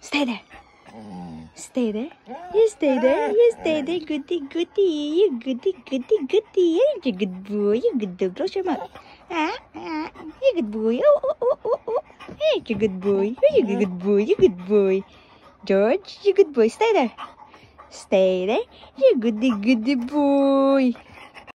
Stay there. Stay there. You stay there. You stay there. Goody, goody. You goody, goody, goody. Ain't you good boy? You good dog. Close your mouth. You good boy. Oh, oh, oh, oh, oh. Ain't you good boy? You good boy. You good boy. George, you good boy. Stay there. Stay there. You goody, goody boy.